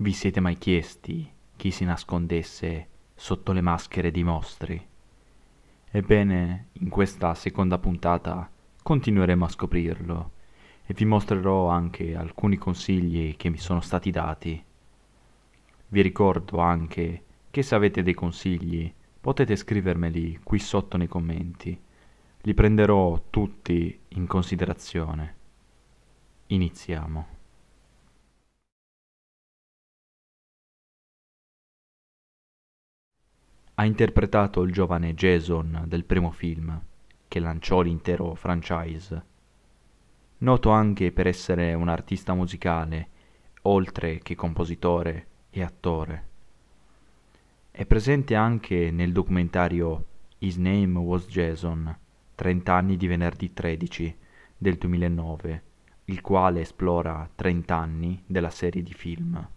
Vi siete mai chiesti chi si nascondesse sotto le maschere dei mostri? Ebbene, in questa seconda puntata continueremo a scoprirlo e vi mostrerò anche alcuni consigli che mi sono stati dati. Vi ricordo anche che se avete dei consigli potete scrivermeli qui sotto nei commenti. Li prenderò tutti in considerazione. Iniziamo. Ha interpretato il giovane Jason del primo film, che lanciò l'intero franchise. Noto anche per essere un artista musicale, oltre che compositore e attore. È presente anche nel documentario His Name Was Jason, 30 anni di venerdì 13 del 2009, il quale esplora 30 anni della serie di film.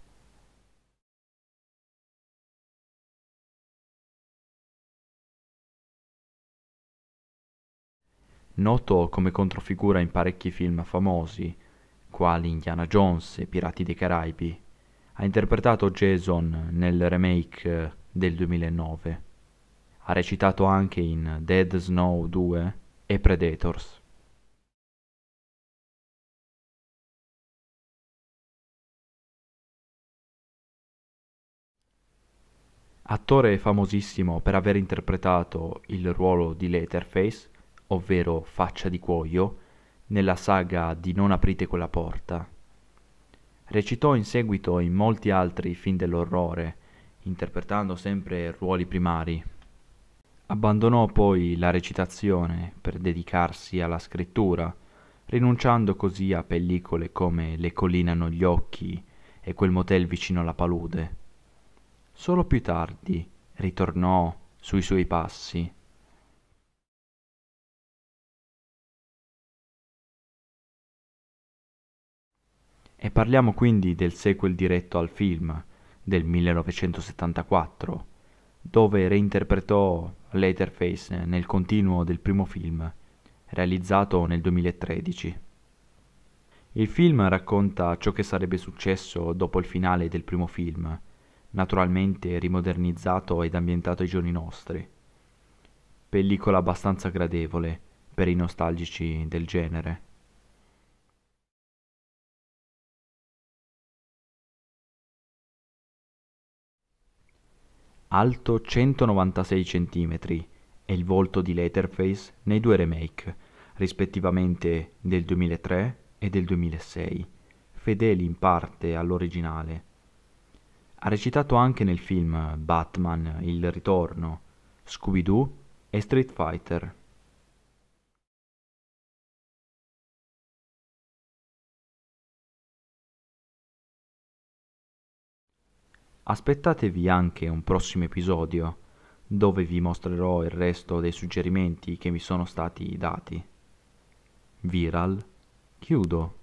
Noto come controfigura in parecchi film famosi, quali Indiana Jones e Pirati dei Caraibi. Ha interpretato Jason nel remake del 2009. Ha recitato anche in Dead Snow 2 e Predators. Attore famosissimo per aver interpretato il ruolo di Leatherface, ovvero Faccia di Cuoio, nella saga di Non aprite quella porta. Recitò in seguito in molti altri film dell'orrore, interpretando sempre ruoli primari. Abbandonò poi la recitazione per dedicarsi alla scrittura, rinunciando così a pellicole come Le colline hanno gli occhi e Quel motel vicino alla palude. Solo più tardi ritornò sui suoi passi. E parliamo quindi del sequel diretto al film del 1974, dove reinterpretò Leatherface nel continuo del primo film, realizzato nel 2013. Il film racconta ciò che sarebbe successo dopo il finale del primo film, naturalmente rimodernizzato ed ambientato ai giorni nostri. Pellicola abbastanza gradevole per i nostalgici del genere. Alto 196 cm è il volto di Leatherface nei due remake, rispettivamente del 2003 e del 2006, fedeli in parte all'originale. Ha recitato anche nel film Batman, Il Ritorno, Scooby-Doo e Street Fighter. Aspettatevi anche un prossimo episodio, dove vi mostrerò il resto dei suggerimenti che mi sono stati dati. Viral, chiudo.